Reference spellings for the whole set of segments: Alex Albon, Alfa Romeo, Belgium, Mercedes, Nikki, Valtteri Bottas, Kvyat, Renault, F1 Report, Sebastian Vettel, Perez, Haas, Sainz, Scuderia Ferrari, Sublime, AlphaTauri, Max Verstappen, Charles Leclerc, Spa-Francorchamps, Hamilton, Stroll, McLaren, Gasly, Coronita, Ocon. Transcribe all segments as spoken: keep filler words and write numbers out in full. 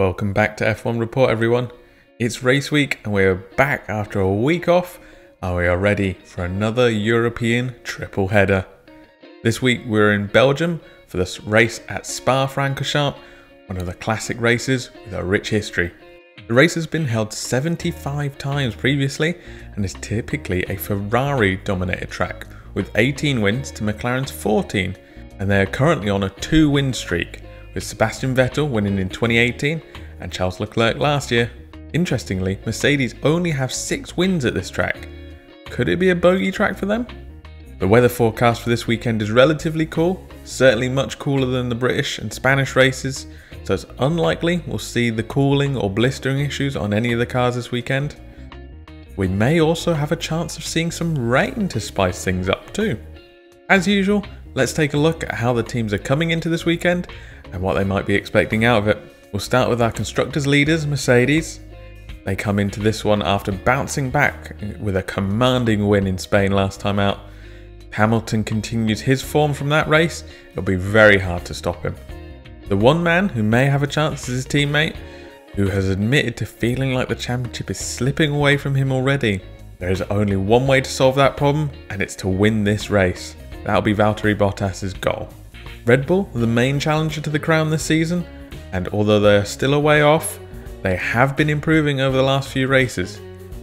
Welcome back to F one Report, everyone. It's race week and we're back after a week off and we are ready for another European triple header. This week we're in Belgium for this race at Spa-Francorchamps, one of the classic races with a rich history. The race has been held seventy-five times previously and is typically a Ferrari-dominated track with eighteen wins to McLaren's fourteen, and they are currently on a two-win streak, with Sebastian Vettel winning in twenty eighteen and Charles Leclerc last year. Interestingly, Mercedes only have six wins at this track. Could it be a bogey track for them? The weather forecast for this weekend is relatively cool, certainly much cooler than the British and Spanish races, so it's unlikely we'll see the cooling or blistering issues on any of the cars this weekend. We may also have a chance of seeing some rain to spice things up too. As usual, let's take a look at how the teams are coming into this weekend and what they might be expecting out of it. We'll start with our constructors' leaders, Mercedes. They come into this one after bouncing back with a commanding win in Spain last time out. If Hamilton continues his form from that race, it'll be very hard to stop him. The one man who may have a chance is his teammate, who has admitted to feeling like the championship is slipping away from him already. There is only one way to solve that problem, and it's to win this race. That'll be Valtteri Bottas' goal. Red Bull, the main challenger to the crown this season, and although they are still a way off, they have been improving over the last few races.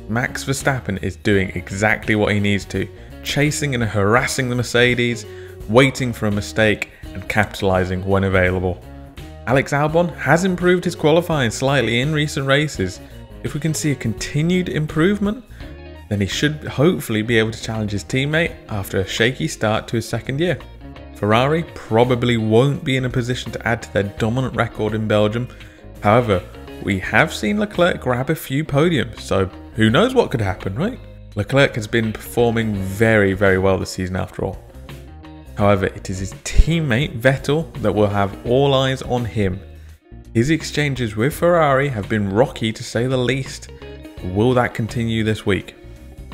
Max Verstappen is doing exactly what he needs to, chasing and harassing the Mercedes, waiting for a mistake and capitalising when available. Alex Albon has improved his qualifying slightly in recent races. If we can see a continued improvement, then he should hopefully be able to challenge his teammate after a shaky start to his second year. Ferrari probably won't be in a position to add to their dominant record in Belgium. However, we have seen Leclerc grab a few podiums, so who knows what could happen, right? Leclerc has been performing very, very well this season after all. However, it is his teammate Vettel that will have all eyes on him. His exchanges with Ferrari have been rocky to say the least. Will that continue this week?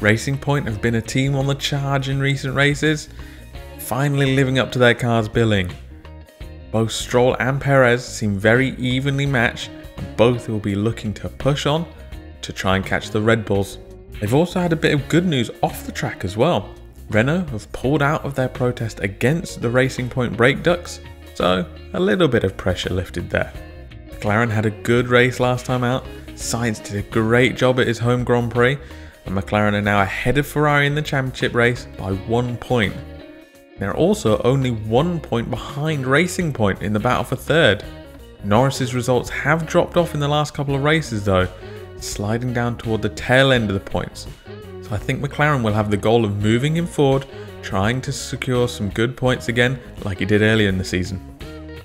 Racing Point have been a team on the charge in recent races, finally living up to their car's billing. Both Stroll and Perez seem very evenly matched, and both will be looking to push on to try and catch the Red Bulls. They've also had a bit of good news off the track as well. Renault have pulled out of their protest against the Racing Point brake ducts, so a little bit of pressure lifted there. McLaren had a good race last time out. Sainz did a great job at his home Grand Prix, and McLaren are now ahead of Ferrari in the championship race by one point. They're also only one point behind Racing Point in the battle for third. Norris's results have dropped off in the last couple of races though, sliding down toward the tail end of the points. So I think McLaren will have the goal of moving him forward, trying to secure some good points again like he did earlier in the season.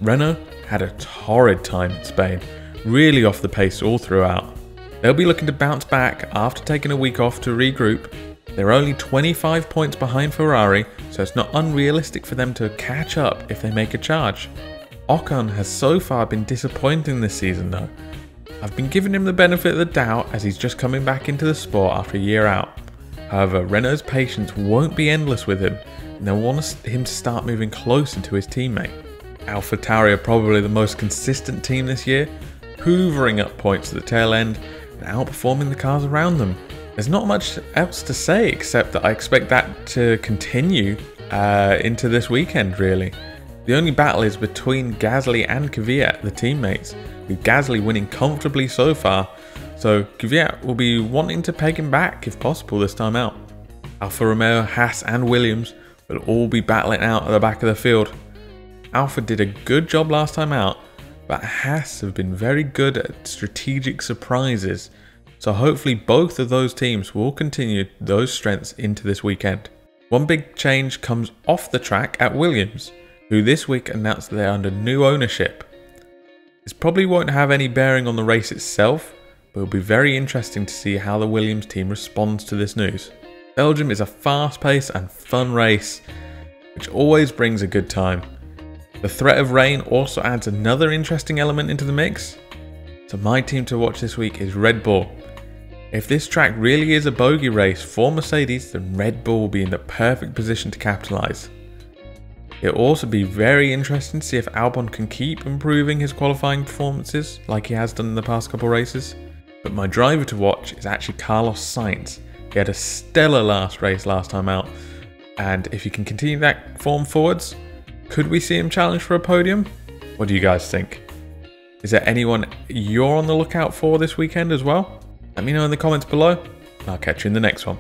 Renault had a torrid time in Spain, really off the pace all throughout. They'll be looking to bounce back after taking a week off to regroup. They're only twenty-five points behind Ferrari, so it's not unrealistic for them to catch up if they make a charge. Ocon has so far been disappointing this season though. I've been giving him the benefit of the doubt as he's just coming back into the sport after a year out. However, Renault's patience won't be endless with him, and they'll want him to start moving closer to his teammate. AlphaTauri are probably the most consistent team this year, hoovering up points at the tail end and outperforming the cars around them. There's not much else to say except that I expect that to continue uh, into this weekend really. The only battle is between Gasly and Kvyat, the teammates, with Gasly winning comfortably so far, so Kvyat will be wanting to peg him back if possible this time out. Alfa Romeo, Haas and Williams will all be battling out at the back of the field. Alfa did a good job last time out, but Haas have been very good at strategic surprises. So hopefully both of those teams will continue those strengths into this weekend. One big change comes off the track at Williams, who this week announced that they're under new ownership. This probably won't have any bearing on the race itself, but it'll be very interesting to see how the Williams team responds to this news. Belgium is a fast-paced and fun race, which always brings a good time. The threat of rain also adds another interesting element into the mix. So my team to watch this week is Red Bull. If this track really is a bogey race for Mercedes, then Red Bull will be in the perfect position to capitalise. It'll also be very interesting to see if Albon can keep improving his qualifying performances like he has done in the past couple races. But my driver to watch is actually Carlos Sainz. He had a stellar last race last time out, and if he can continue that form forwards, could we see him challenge for a podium? What do you guys think? Is there anyone you're on the lookout for this weekend as well? Let me know in the comments below, and I'll catch you in the next one.